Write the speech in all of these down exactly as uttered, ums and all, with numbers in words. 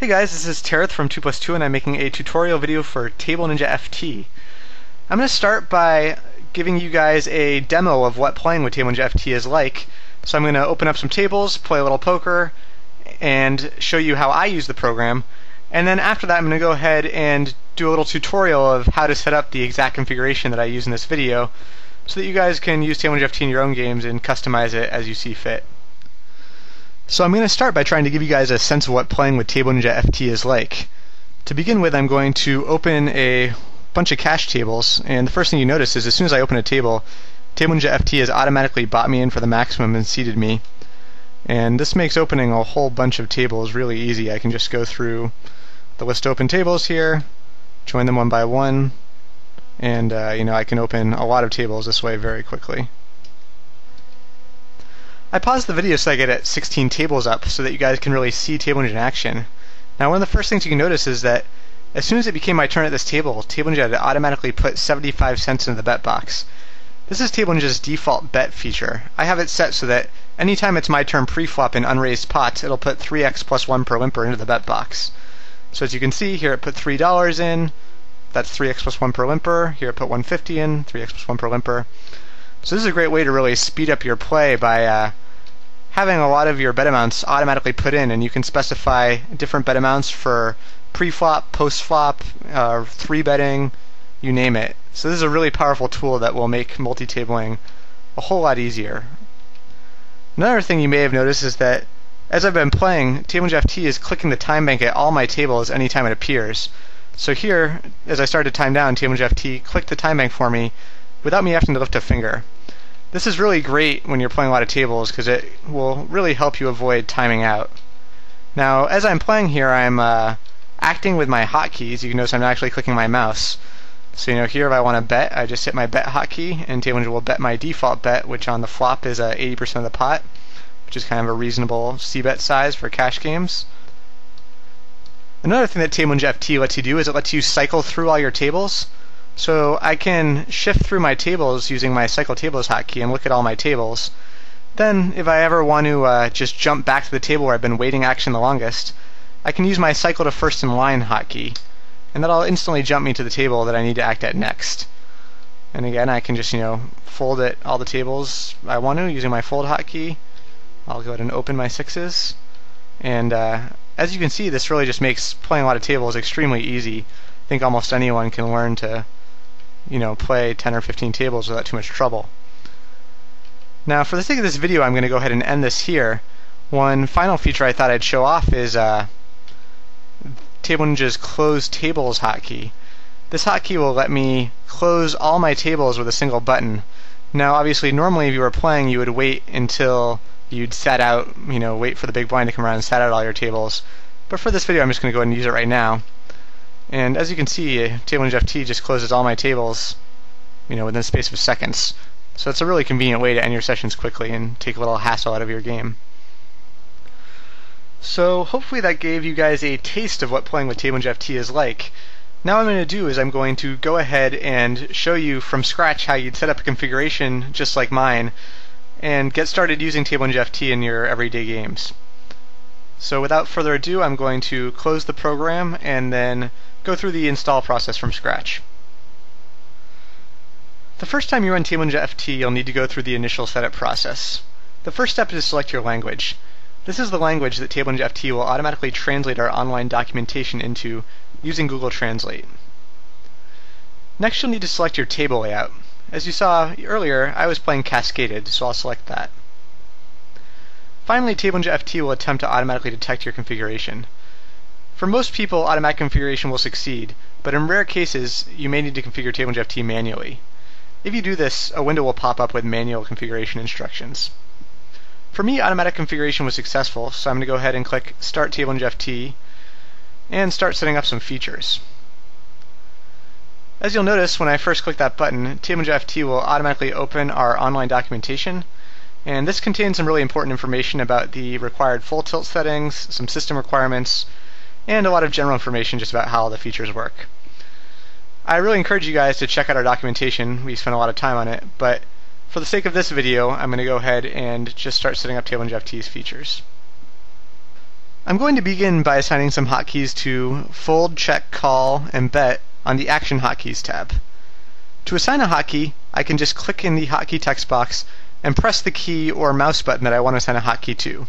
Hey guys, this is Tareth from two plus two, and I'm making a tutorial video for TableNinja F T. I'm going to start by giving you guys a demo of what playing with TableNinja F T is like. So I'm going to open up some tables, play a little poker, and show you how I use the program. And then after that I'm going to go ahead and do a little tutorial of how to set up the exact configuration that I use in this video, so that you guys can use TableNinja F T in your own games and customize it as you see fit. So I'm going to start by trying to give you guys a sense of what playing with TableNinja F T is like. To begin with, I'm going to open a bunch of cache tables, and the first thing you notice is as soon as I open a table, TableNinja F T has automatically bought me in for the maximum and seeded me. And this makes opening a whole bunch of tables really easy. I can just go through the list of open tables here, join them one by one, and uh, you know, I can open a lot of tables this way very quickly. I paused the video so I could get sixteen tables up so that you guys can really see TableNinja in action. Now, one of the first things you can notice is that as soon as it became my turn at this table, TableNinja had automatically put seventy-five cents into the bet box. This is TableNinja's default bet feature. I have it set so that anytime it's my turn pre-flop in unraised pots, it'll put three x plus one per limper into the bet box. So as you can see here, it put three dollars in, that's three x plus one per limper. Here it put one fifty in, three x plus one per limper. So this is a great way to really speed up your play by uh, having a lot of your bet amounts automatically put in, and you can specify different bet amounts for pre-flop, post-flop, uh, three-betting, you name it. So this is a really powerful tool that will make multi-tabling a whole lot easier. Another thing you may have noticed is that as I've been playing, TableNinja F T is clicking the time bank at all my tables anytime it appears. So here, as I started to time down, TableNinja F T clicked the time bank for me without me having to lift a finger. This is really great when you're playing a lot of tables because it will really help you avoid timing out. Now, as I'm playing here, I'm uh, acting with my hotkeys. You can notice I'm not actually clicking my mouse. So, you know, here if I want to bet, I just hit my bet hotkey, and TableNinja will bet my default bet, which on the flop is uh, eighty percent of the pot, which is kind of a reasonable c-bet size for cash games. Another thing that TableNinja F T lets you do is it lets you cycle through all your tables. So I can shift through my tables using my CycleTables hotkey and look at all my tables. Then if I ever want to uh, just jump back to the table where I've been waiting action the longest, I can use my CycleToFirstInline hotkey, and that'll instantly jump me to the table that I need to act at next. And again, I can just, you know, fold at all the tables I want to using my fold hotkey. I'll go ahead and open my sixes, and uh, as you can see, this really just makes playing a lot of tables extremely easy. I think almost anyone can learn to, you know, play ten or fifteen tables without too much trouble. Now, for the sake of this video, I'm going to go ahead and end this here. One final feature I thought I'd show off is uh, TableNinja's Close Tables hotkey. This hotkey will let me close all my tables with a single button. Now, obviously, normally if you were playing, you would wait until you'd sat out, you know, wait for the big blind to come around and sat out all your tables. But for this video, I'm just going to go ahead and use it right now. And as you can see, TableNinja F T just closes all my tables, you know, within the space of seconds. So it's a really convenient way to end your sessions quickly and take a little hassle out of your game. So hopefully that gave you guys a taste of what playing with TableNinja F T is like. Now what I'm going to do is I'm going to go ahead and show you from scratch how you'd set up a configuration just like mine and get started using TableNinja F T in your everyday games. So without further ado, I'm going to close the program and then go through the install process from scratch. The first time you run TableNinja F T, you'll need to go through the initial setup process. The first step is to select your language. This is the language that TableNinja F T will automatically translate our online documentation into using Google Translate. Next, you'll need to select your table layout. As you saw earlier, I was playing cascaded, so I'll select that. Finally, TableNinja F T will attempt to automatically detect your configuration. For most people, automatic configuration will succeed, but in rare cases, you may need to configure TableNinja F T manually. If you do this, a window will pop up with manual configuration instructions. For me, automatic configuration was successful, so I'm going to go ahead and click Start TableNinja F T and start setting up some features. As you'll notice, when I first click that button, TableNinja F T will automatically open our online documentation. And this contains some really important information about the required full tilt settings, some system requirements, and a lot of general information just about how all the features work. I really encourage you guys to check out our documentation. We spent a lot of time on it, but for the sake of this video, I'm going to go ahead and just start setting up TableNinja F T's features. I'm going to begin by assigning some hotkeys to fold, check, call, and bet on the Action Hotkeys tab. To assign a hotkey, I can just click in the hotkey text box and press the key or mouse button that I want to assign a hotkey to.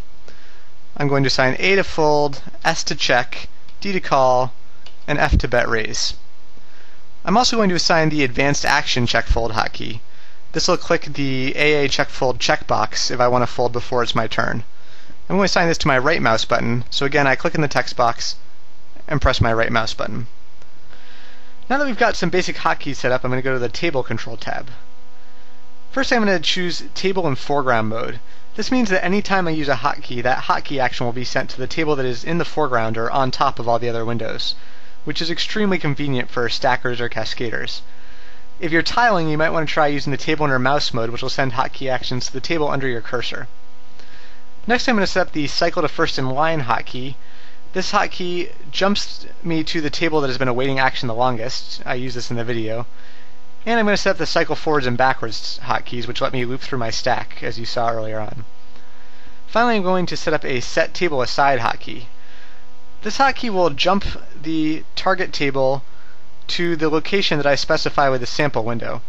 I'm going to assign A to fold, S to check, D to call, and F to bet raise. I'm also going to assign the Advanced Action Check Fold hotkey. This will click the A A Check Fold checkbox if I want to fold before it's my turn. I'm going to assign this to my right mouse button, so again I click in the text box and press my right mouse button. Now that we've got some basic hotkeys set up, I'm going to go to the Table Control tab. First I'm going to choose Table in Foreground mode. This means that any time I use a hotkey, that hotkey action will be sent to the table that is in the foreground or on top of all the other windows, which is extremely convenient for stackers or cascaders. If you're tiling, you might want to try using the table under mouse mode, which will send hotkey actions to the table under your cursor. Next I'm going to set up the CycleToFirstInline hotkey. This hotkey jumps me to the table that has been awaiting action the longest. I use this in the video. And I'm going to set up the cycle forwards and backwards hotkeys, which let me loop through my stack, as you saw earlier on. Finally I'm going to set up a set table aside hotkey. This hotkey will jump the target table to the location that I specify with the sample window.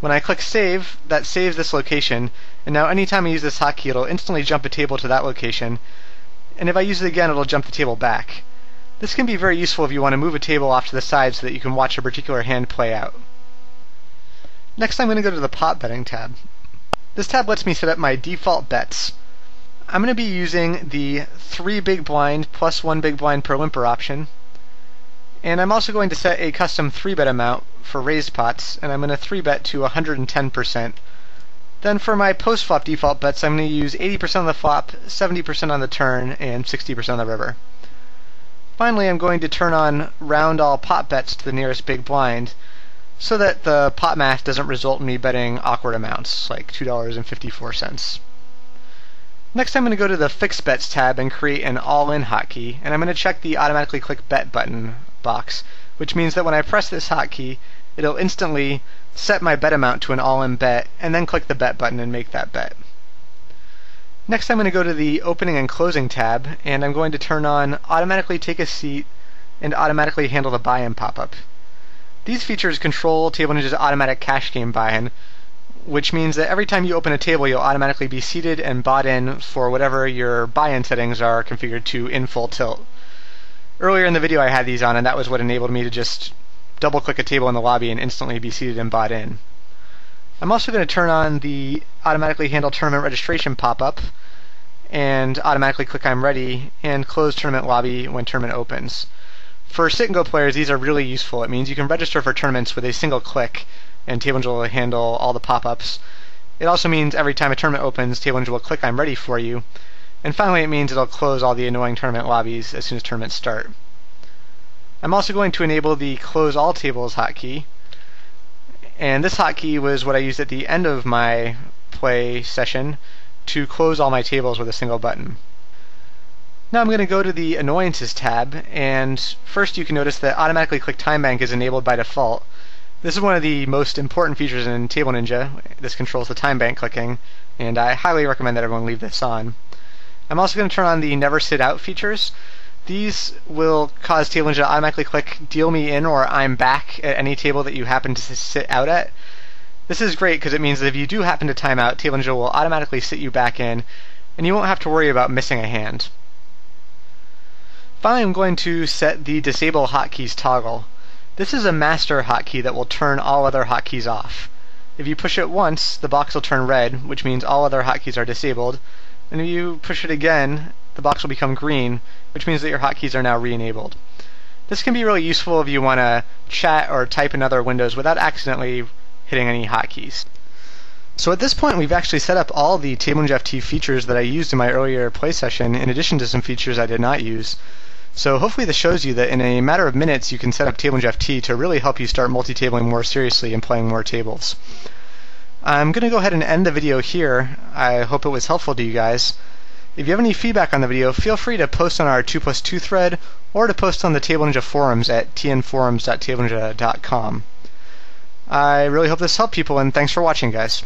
When I click save, that saves this location, and now anytime I use this hotkey it'll instantly jump a table to that location, and if I use it again it'll jump the table back. This can be very useful if you want to move a table off to the side so that you can watch a particular hand play out. Next I'm going to go to the Pot Betting tab. This tab lets me set up my default bets. I'm going to be using the three big blind plus one big blind per limper option, and I'm also going to set a custom three bet amount for raised pots, and I'm going to three bet to one hundred ten percent. Then for my post-flop default bets, I'm going to use eighty percent on the flop, seventy percent on the turn, and sixty percent on the river. Finally, I'm going to turn on round all pot bets to the nearest big blind, so that the pot math doesn't result in me betting awkward amounts, like two dollars and fifty-four cents. Next I'm going to go to the Fixed Bets tab and create an all-in hotkey, and I'm going to check the automatically click bet button box, which means that when I press this hotkey it'll instantly set my bet amount to an all-in bet and then click the bet button and make that bet. Next I'm going to go to the opening and closing tab, and I'm going to turn on automatically take a seat and automatically handle the buy-in pop-up. These features control TableNinja's automatic cash game buy-in, which means that every time you open a table you'll automatically be seated and bought in for whatever your buy-in settings are configured to in Full Tilt. Earlier in the video I had these on, and that was what enabled me to just double click a table in the lobby and instantly be seated and bought in. I'm also going to turn on the automatically handle tournament registration pop-up and automatically click I'm ready and close tournament lobby when tournament opens. For sit and go players these are really useful. It means you can register for tournaments with a single click and TableNinja will handle all the pop-ups. It also means every time a tournament opens TableNinja will click I'm ready for you. And finally it means it'll close all the annoying tournament lobbies as soon as tournaments start. I'm also going to enable the Close All Tables hotkey, and this hotkey was what I used at the end of my play session to close all my tables with a single button. Now I'm going to go to the Annoyances tab, and first you can notice that automatically click Time Bank is enabled by default. This is one of the most important features in TableNinja. This controls the time bank clicking, and I highly recommend that everyone leave this on. I'm also going to turn on the Never Sit Out features. These will cause TableNinja to automatically click Deal Me In or I'm Back at any table that you happen to sit out at. This is great because it means that if you do happen to time out, TableNinja will automatically sit you back in, and you won't have to worry about missing a hand. Finally, I'm going to set the Disable Hotkeys toggle. This is a master hotkey that will turn all other hotkeys off. If you push it once, the box will turn red, which means all other hotkeys are disabled. And if you push it again, the box will become green, which means that your hotkeys are now re-enabled. This can be really useful if you want to chat or type in other windows without accidentally hitting any hotkeys. So at this point we've actually set up all the TableNinja F T features that I used in my earlier play session, in addition to some features I did not use. So hopefully this shows you that in a matter of minutes you can set up TableNinja F T to really help you start multi-tabling more seriously and playing more tables. I'm going to go ahead and end the video here. I hope it was helpful to you guys. If you have any feedback on the video, feel free to post on our two plus two thread or to post on the TableNinja forums at t n forums dot table ninja dot com. I really hope this helped people, and thanks for watching, guys.